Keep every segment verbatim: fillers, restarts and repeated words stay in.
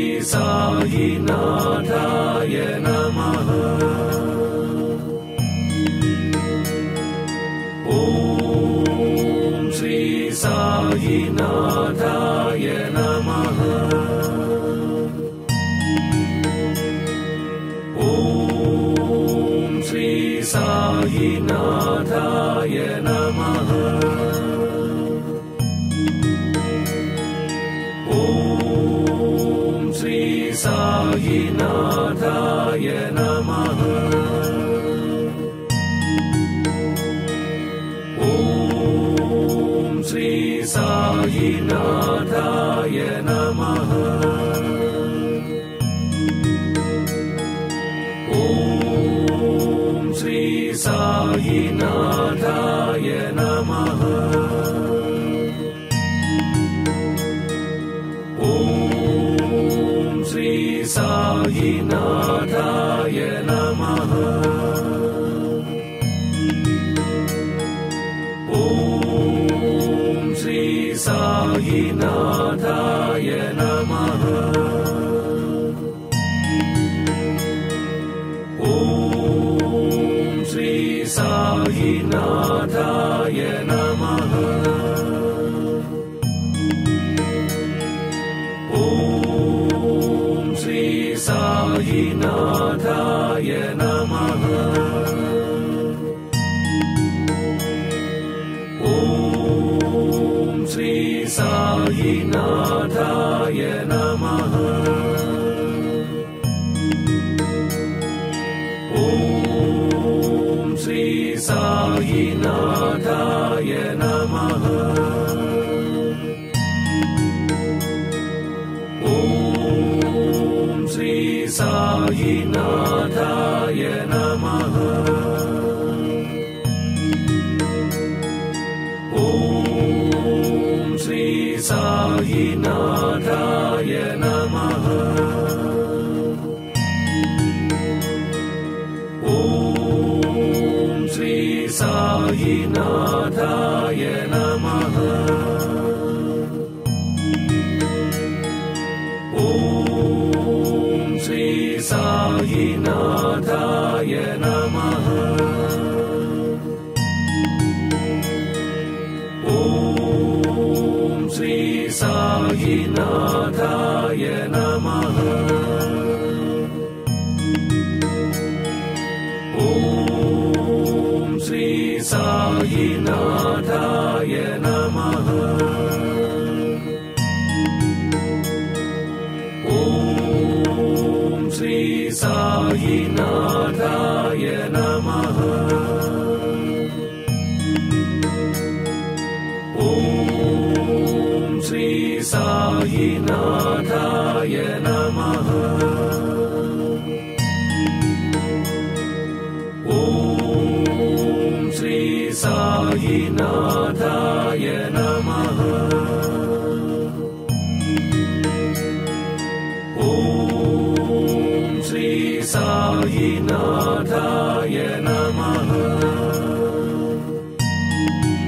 Shri Sai Naadaye Namaha. Om Shri Sai Naadaye Namaha. Om Shri Sai Naadaye Namaha. Shri Sai Nadhaye Namaha. Om Shri Sai Nadhaye Namaha. Om Shri Sai Nadhaye Namaha. Sai Naadaye Namaha. Om Shri Sai Naadaye Namaha. Om Shri Sai Naadaye Namaha. Sai Nadhaye Namaha. Om Shri Sai Nadhaye Namaha. Om Shri Sai Nadhaye Namaha. Sai Naadaye Namaha. Om Shri Sai Naadaye Namaha. Om Shri Sai Naadaye Namaha. Sai Naadaye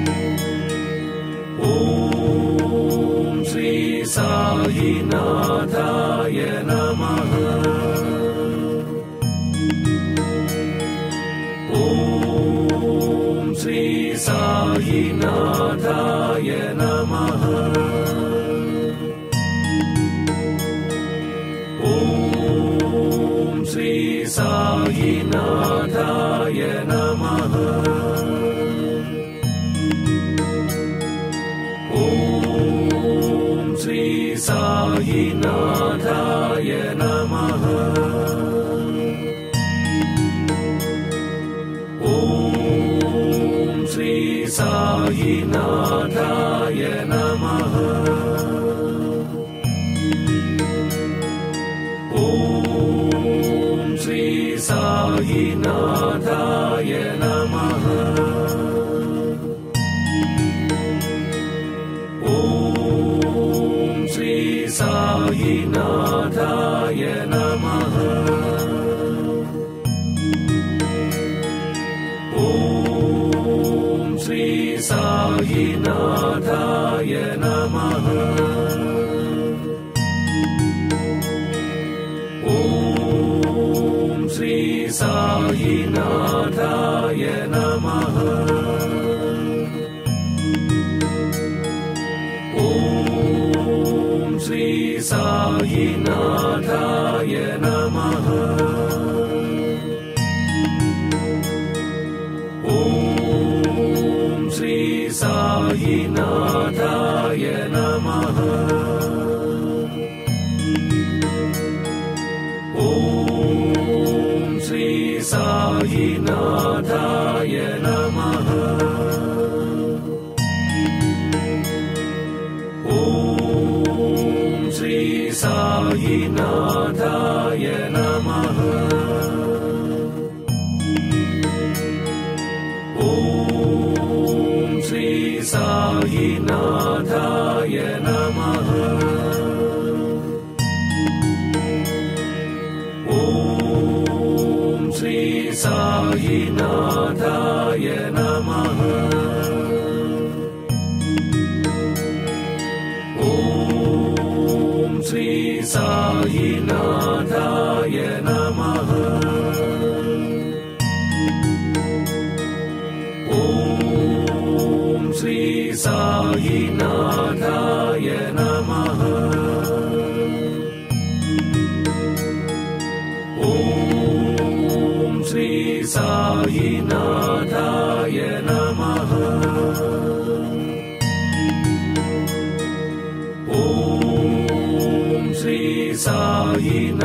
Namaha. Om Shri Sai Naadaye Namaha. Om Shri Sai Naadaye Namaha. Om Shri Sai Naadaye Namaha. Om Shri Sai Naadaye Namaha. Om Shri Sai Naadaye Namaha. Sai Naadaye Namaha. Om Shri Sai Naadaye Namaha. Om Shri Sai Naadaye Namaha. Shri Sai Naadaye Namaha. Om Shri Sai Naadaye Namaha. Om Shri Sai Naadaye Namaha. Sai Naadaye Namaha. Om Shri Sai Naadaye Namaha. Om Shri Sai Naadaye Namaha. Shri Sai Nadhaye Namaha. Om Shri Sai Nadhaye Namaha. Om Shri Sai Nadhaye Namaha. Sai Naadaye Namaha. Om Shri Sai Naadaye Namaha. Om Shri Sai Naadaye Namaha. Sai Naadaye Namaha. Om Shri Sai Naadaye Namaha. Om Shri Sai Naadaye Namaha. Om Shri Sai Naadaye Namaha. Om Shri Sai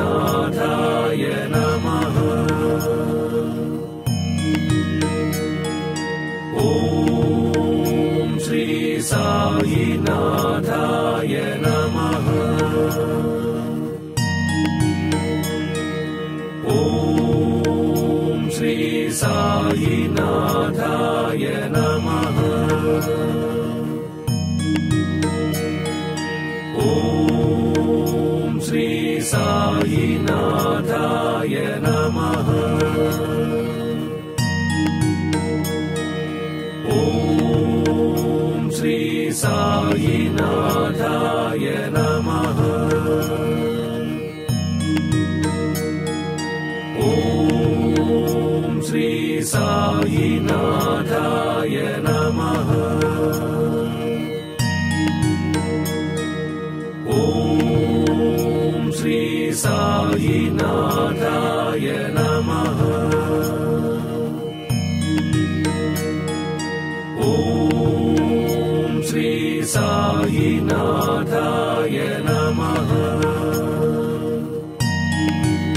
Naadaye Namaha. Om Shri Sai Naadaye Namaha. Shri Sai Nadhaye Namaha. Om Shri Sai Nadhaye Namaha. Om Shri Sai Nadhaye Namaha. Shri Sai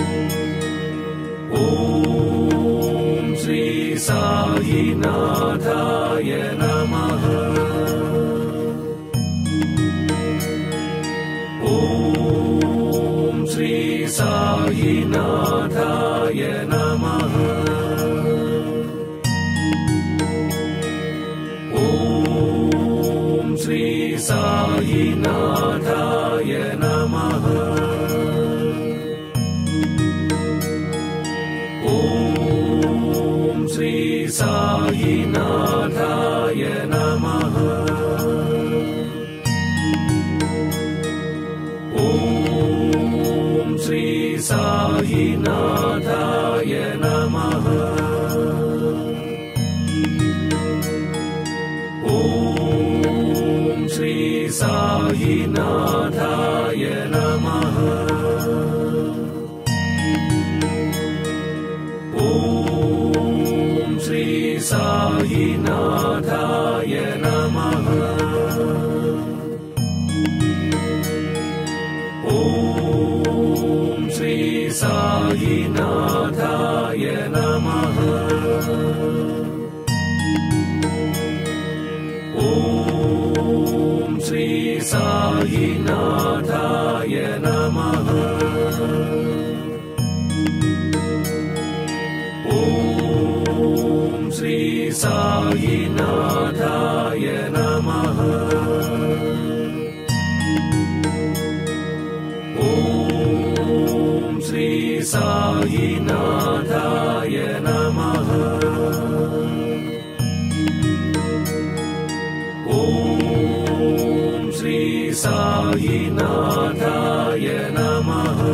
Naadaye Namaha. Om Shri Sai Naadaye Namaha. Om Shri Sai Naadaye Namaha. Sai Nadhaye Namaha. Om Shri Sai Nadhaye Namaha. Om Shri Sai Nadhaye Namaha. Sai Naadaye Namaha. Om Shri Sai Naadaye Namaha. Om Shri Sai Naadaye Namaha. Om Shri Sai Nadhaye Namaha. Om Shri Sai Nadhaye Namaha. Om Shri Sai Nadhaye Namaha. Om Shri Sai Naadaye Namaha. Om Shri Sai Naadaye Namaha. Om Shri Sai Naadaye Namaha.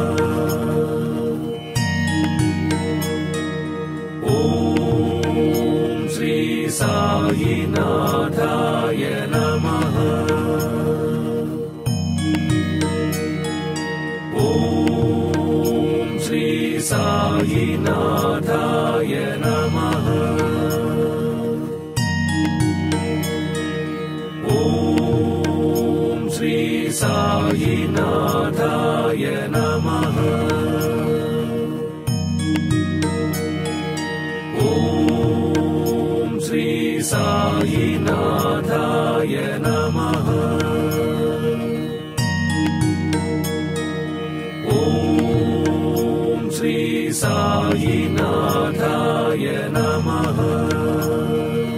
Sai Nadhaye Namaha. Om Shri Sai Nadhaye Namaha. Om Shri Sai Nadhaye Namaha. Sai Naadaye Namaha.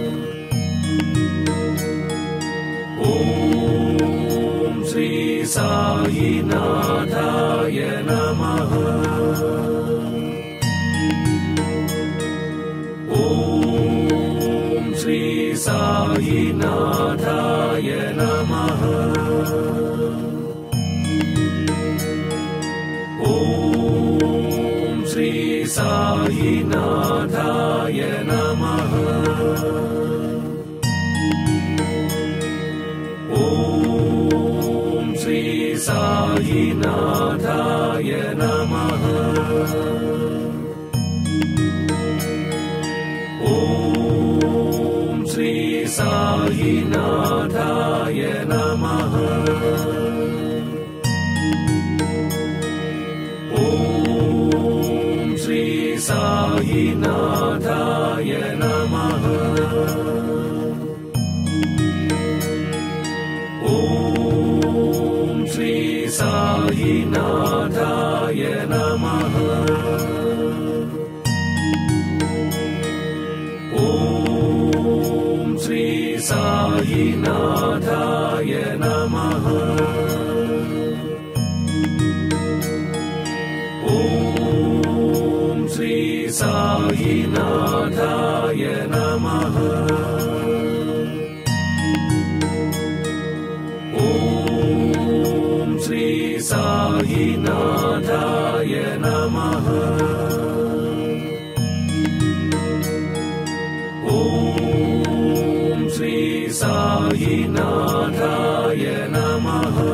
Om Shri Sai Naadaye Namaha. Om Shri Sai Naadaye Namaha. Sai Nadhaye Namaha. Om Shri Sai Nadhaye Namaha. Om Shri Sai Nadhaye Namaha. Sai Naadaye Namaha. Om Shri Sai Naadaye Namaha. Om Shri Sai Naadaye Namaha. Sai Nadhaye Namaha. Om Shri Sai Nadhaye Namaha.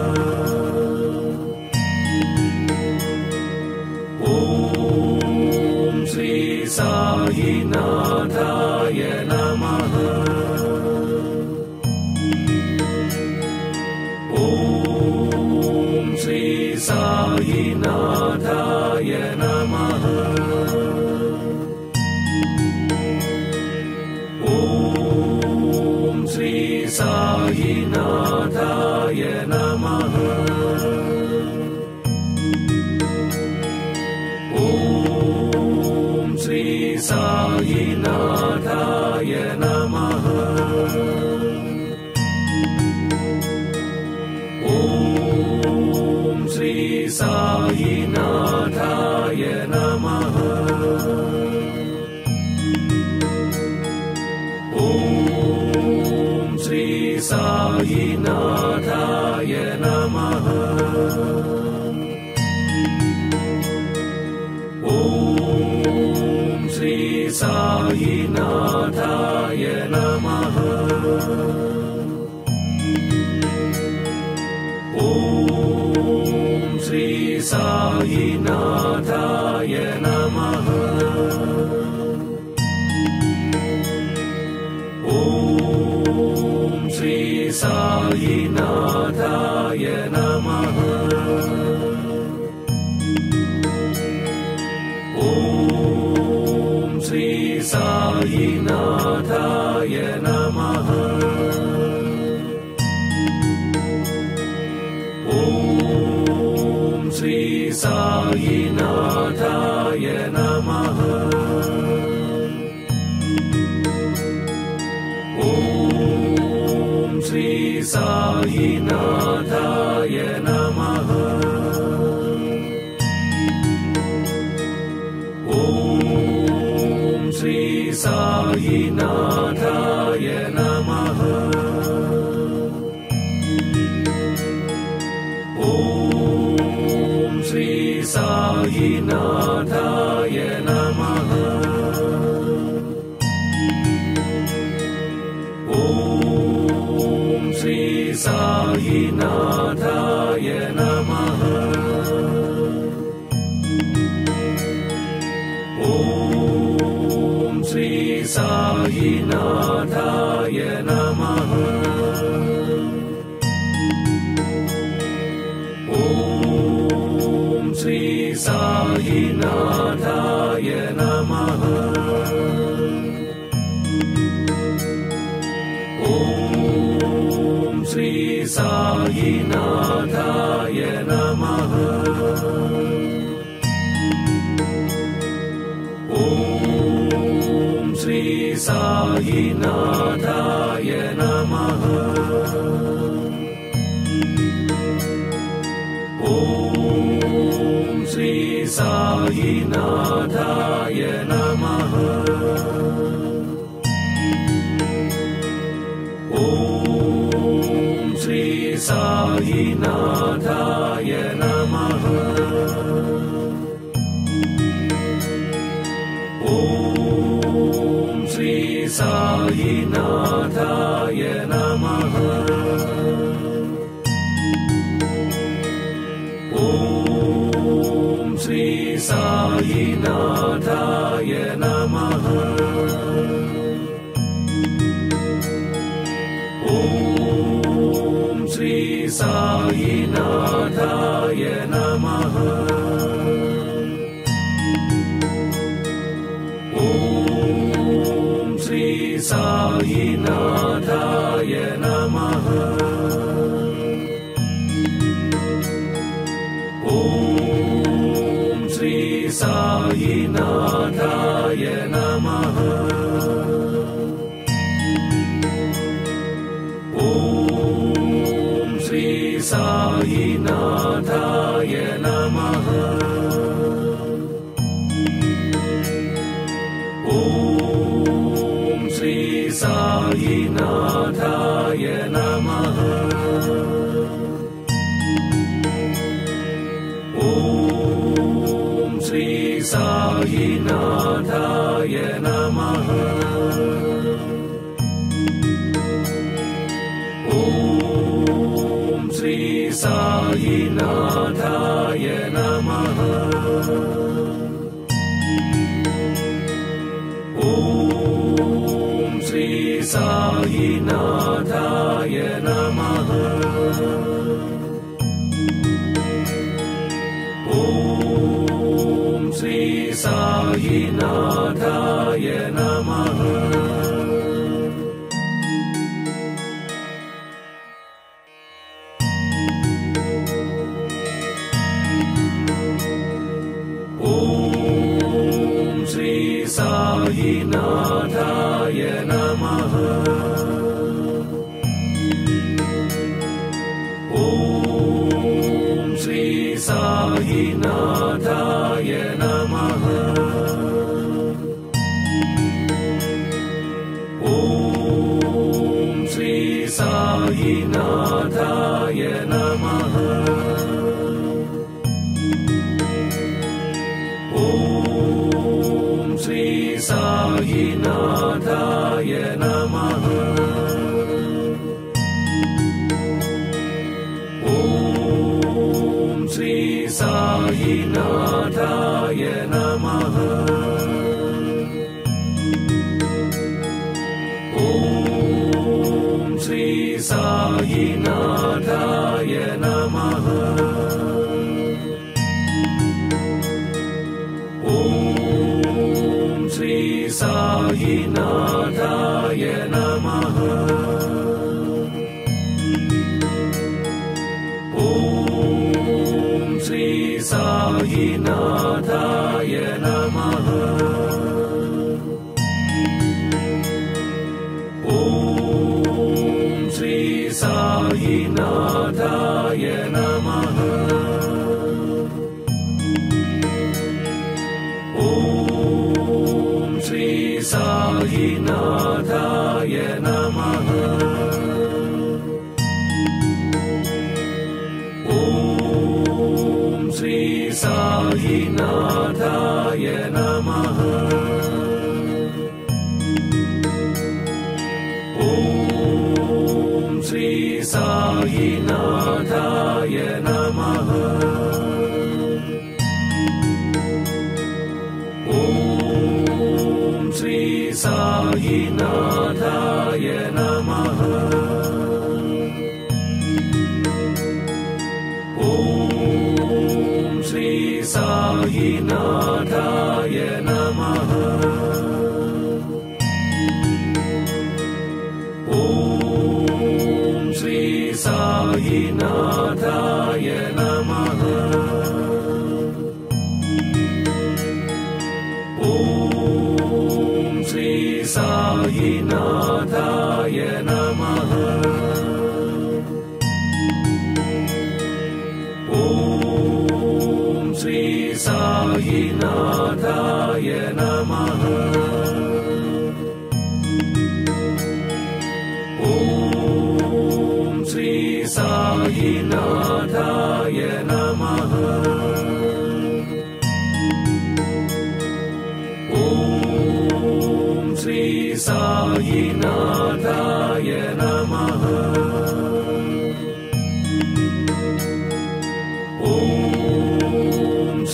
Om Shri Sai Nadhaye Namaha. Sai Nadhaye Namaha. Om Shri Sai Nadhaye Namaha. Om Shri Sai Nadhaye Namaha. Sai Nadhaye Namaha. Om Shri Sai Nadhaye Namaha. Om Shri Sai Nadhaye Namaha. Sai Nadhaye Namaha. Om Shri Sai Nadhaye Namaha. Om Shri Sai Nadhaye Namaha. Sai Nadhaye Namaha. Om Shri Sai Nadhaye Namaha. Om Shri Sai Nadhaye Namaha. Sai Nadhaye Namaha. Om Shri Sai Nadhaye Namaha. Om Shri Sai Nadhaye Namaha. Sai Nadhaye Namaha. Om Shri Sai Nadhaye Namaha. Om Shri Sai Nadhaye Namaha. Shri Sai Nadhaye Namaha. Om Shri Sai Nadhaye Namaha. Om Shri Sai Nadhaye Namaha. Shri Sai Nadhaye Namaha. Om Shri Sai Nadhaye Namaha. Om Shri Sai Nadhaye Namaha. Sai Nadhaye Namaha. Om Shri Sai Nadhaye Namaha. Om Shri Sai Nadhaye Namaha. Sai Nadhaye Namaha. Om Shri Sai Nadhaye Namaha. Om Shri Sai Nadhaye Namaha. Sai Nadhaye Namaha. Om Shri Sai Nadhaye Namaha. Sai Nadhaye Namaha. Om Shri Sai Nadhaye Namaha. Om Shri Sai Nadhaye Namaha. Shri Sai Nadhaye Namaha. Om Shri Sai Nadhaye Namaha. Om Shri Sai Nadhaye Namaha. Om Shri Sai Nadhaye Namaha. Om Shri Sai Nadhaye Namaha. Om Shri Sai Nadhaye Namaha. Sai Nadhaye Namaha. Om Shri Sai Nadhaye Namaha. Om Shri Sai Nadhaye Namaha. Om Shri Sai Nadhaye Namaha. Om Shri Sai Nadhaye Namaha. Om Shri Sai Nadhaye Namaha. Om Shri Sai Nadhaye Namaha. Sai Naadaye Namaha. Om Shri Sai Naadaye Namaha. Om Shri Sai Naadaye Namaha.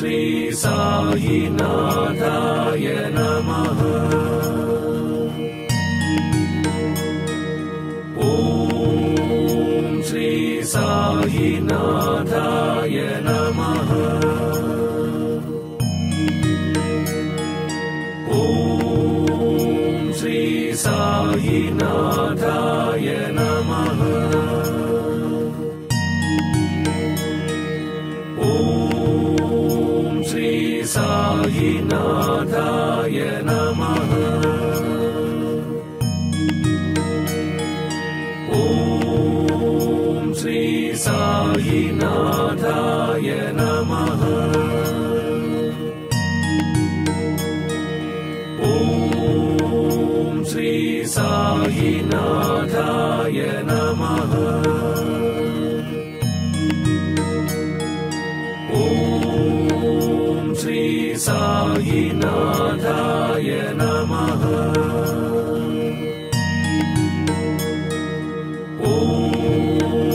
Sai Naadaye Namaha. Om Shri Sai Naadaye Namaha. Om Shri Sai Naadaye Namaha. Sai Naadaye Namaha. Om Shri Sai Naadaye Namaha. Om Shri Sai Naadaye Namaha.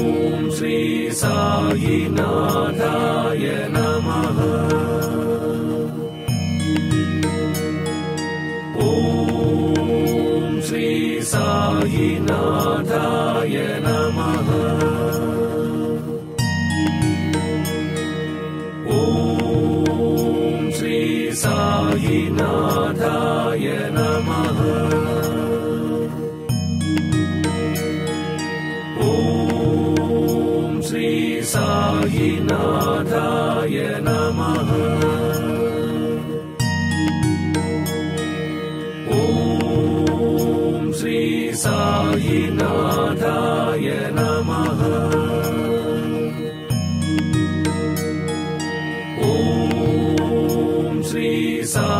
Sai Naadaye Namaha. Om Shri Sai Naadaye Namaha. Om Shri Sai Naadaye Namaha. Sai Naadaye Namaha. Om Shri Sai Naadaye Namaha. Om Shri Sai Naadaye Namaha.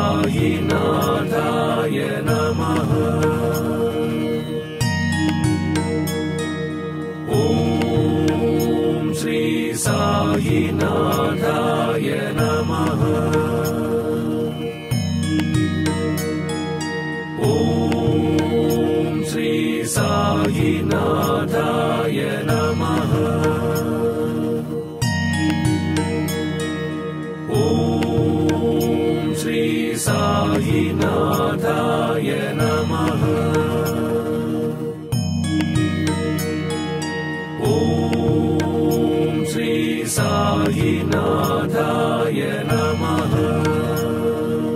Sai Naadaye Namaha. Om Shri Sai Naadaye Namaha. Om Shri Sai Naadaye Namaha. Sai Naadaye Namaha. Om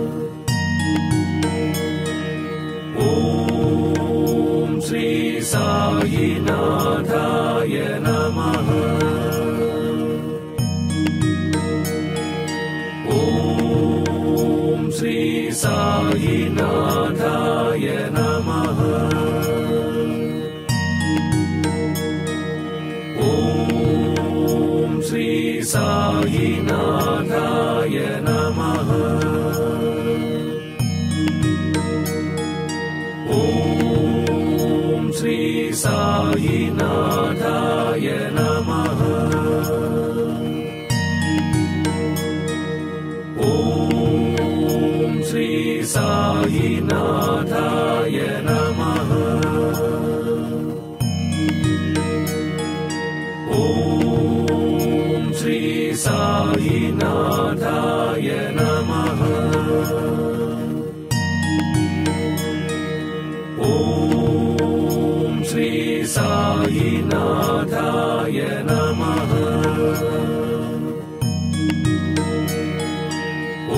Shri Sai Naadaye Namaha. Om Shri Sai Naadaye Namaha. Sai Naadaye Namaha. Om Shri Sai Naadaye Namaha. Om Shri Sai Naadaye Namaha. Sai Naadaye Namaha. Om Shri Sai Naadaye Namaha.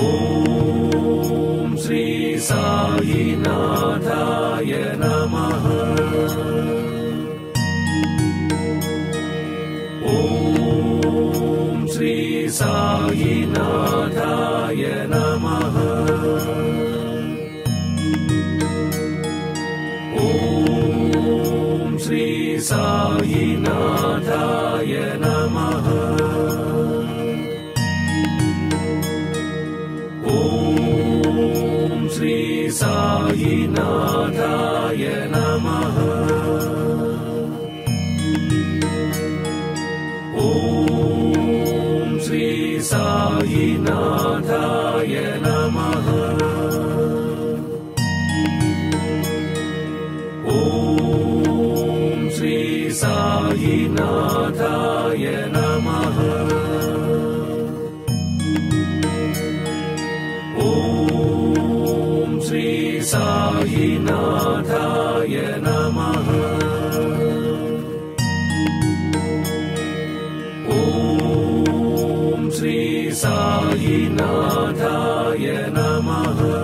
Om Shri Sai Nadhaye Namaha. Om Shri Sai Nadhaye Namaha. Om Shri Sai Nadhaye Namaha. Om Shri Sai Nadhaye Namaha. Om Shri Sai Nadhaye Namaha. Om Shri Sai Nadhaye Namaha. Om Shri Sai Nadhaye Namaha. Shri Sai Nadhaye Namaha. Om Shri Sai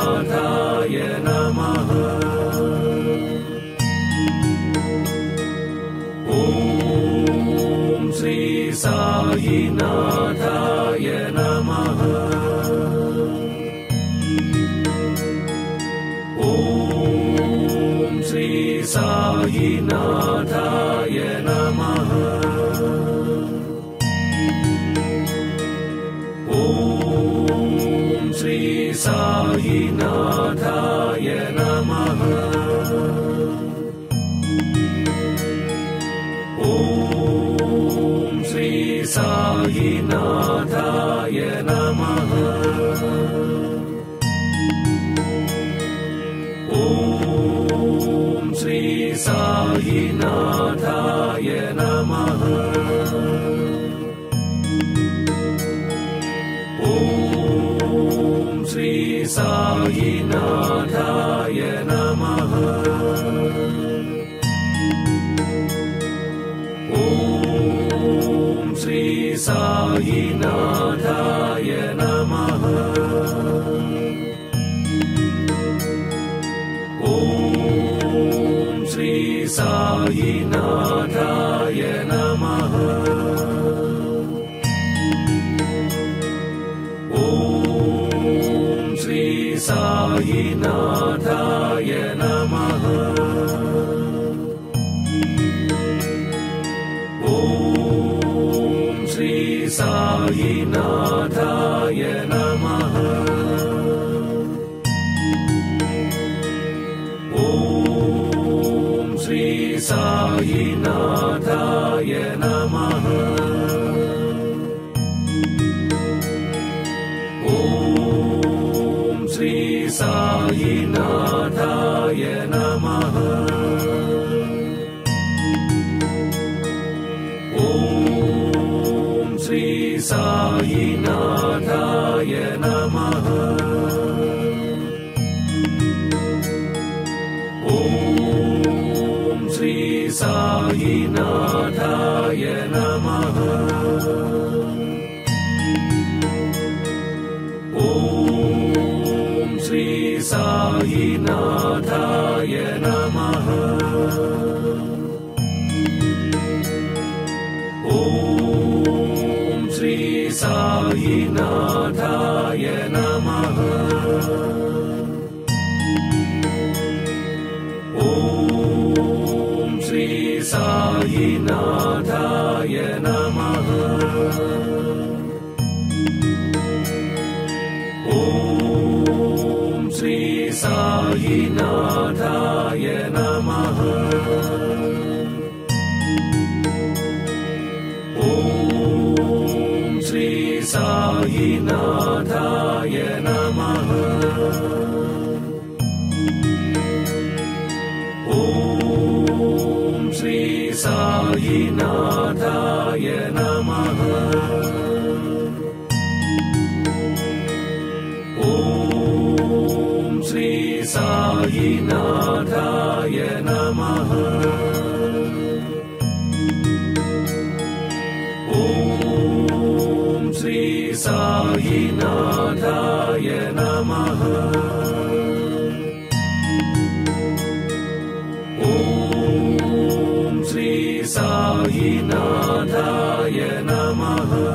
Nadhaye Namaha. Om Shri Sai Nadhaye Namaha. Shri Sai Nadhaye Namaha. Om Shri Sai Nadhaye Namaha. Om Shri Sai Nadhaye Namaha. Om Shri Sai Nadhaye Namaha. Om Shri Sai Nadhaye Namaha. Om Shri Sai Nadhaye Namaha. Om Shri Sai Nadhaye Namaha. Om Shri Sai Nadhaye Namaha. Om Shri Sai Nadhaye Namaha. Shri Sai Nadhaye Namaha. Om Shri Sai Nadhaye Namaha. Om Shri Sai Nadhaye Namaha. Om Shri Sai Nadhaye Namaha. Om Shri Sai Nadhaye Namaha. Om Shri Sai Nadhaye Namaha. Om Shri Sai Nadhaye Namaha. Om Shri Sai Nadhaye Namaha. Om Shri Sai Nadhaye Namaha. Om Shri Sai Nadhaye Namaha. Om Shri Sai Nadhaye Namaha. Sai Naadaye Namaha.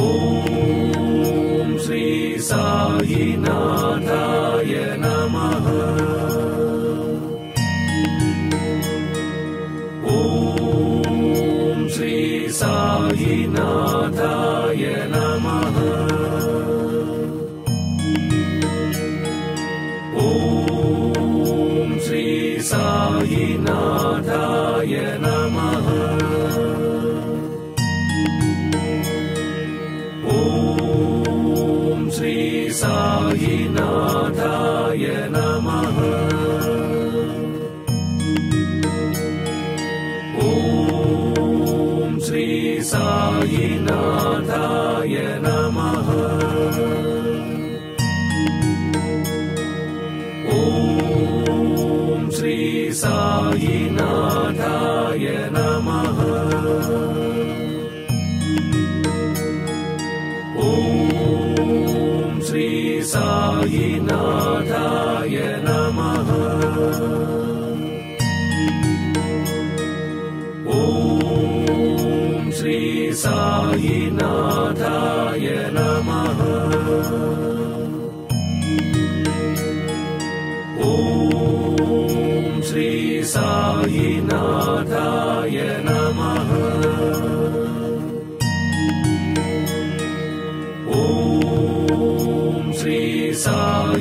Om Shri Sai Naadaye Namaha. Om Shri Sai Naadaye Namaha. Sai Nadhaye Namaha. Om Shri Sai Nadhaye Namaha. Om Shri Sai Nadhaye Namaha. Shri Sai Nadhaye Namaha. Om Shri Sai Nadhaye Namaha. Om Shri Sai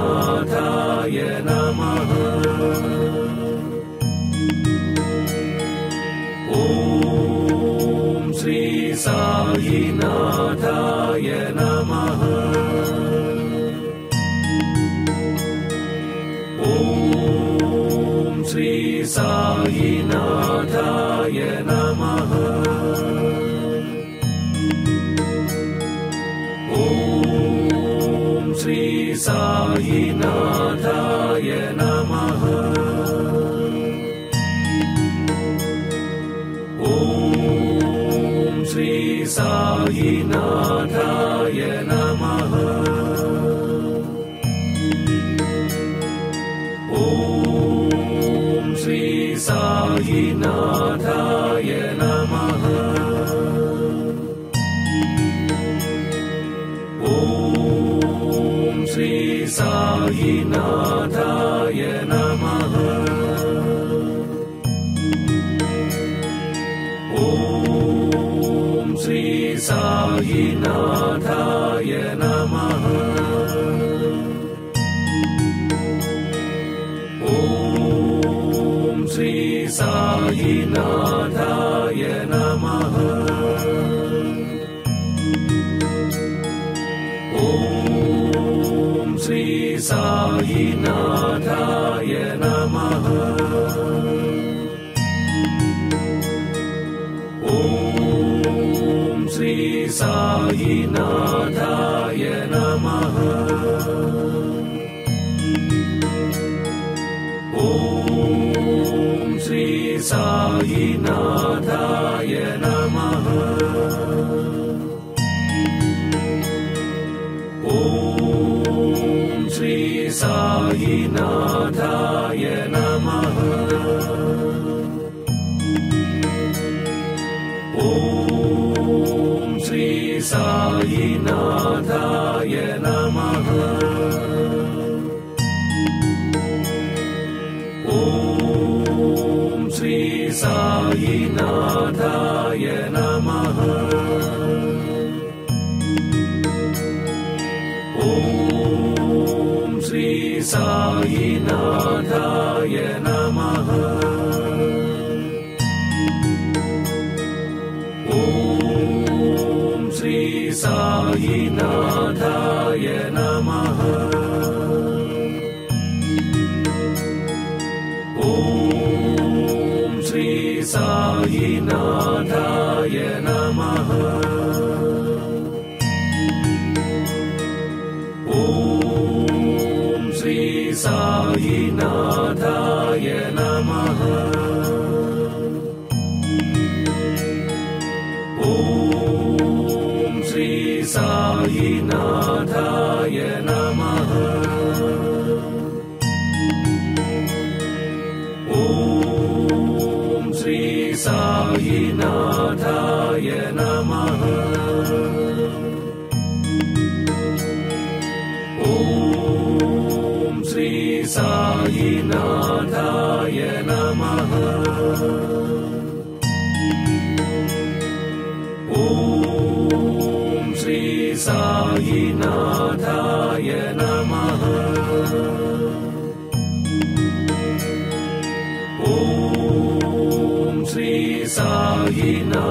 Nadhaye Namaha. Shri Sai Nadhaye Namaha. Om Shri Sai Nadhaye Namaha. Om Shri Sai Nadhaye Namaha. Shri Sai Nadhaye Namaha. Om Shri Sai Nadhaye Namaha. Om Shri Sai Nadhaye Namaha. Sai Nadhaye Namaha. Om Shri Sai Nadhaye Namaha. Om Shri Sai Nadhaye Namaha. Shri Sai Nadhaye Namaha. Om Shri Sai Nadhaye Namaha. Om Shri Sai Nadhaye Namaha. Shri Sai Nadhaye Namaha. Om Shri Sai Nadhaye Namaha. Om Shri Sai Nadhaye Namaha. Shri Sai Nadhaye Namaha. Om Shri Sai Nadhaye Namaha. Om Shri Sai Nadhaye Namaha. Shri Sai Nadhaye Namaha. Om Shri Sai Nadhaye Namaha. Om Shri Sai Nadhaye Namaha. Sai Naadaye Namaha. Om Shri Sai Naadaye Namaha. Om Shri Sai Naadaye Namaha. Om Shri Sai Naadaye Namaha.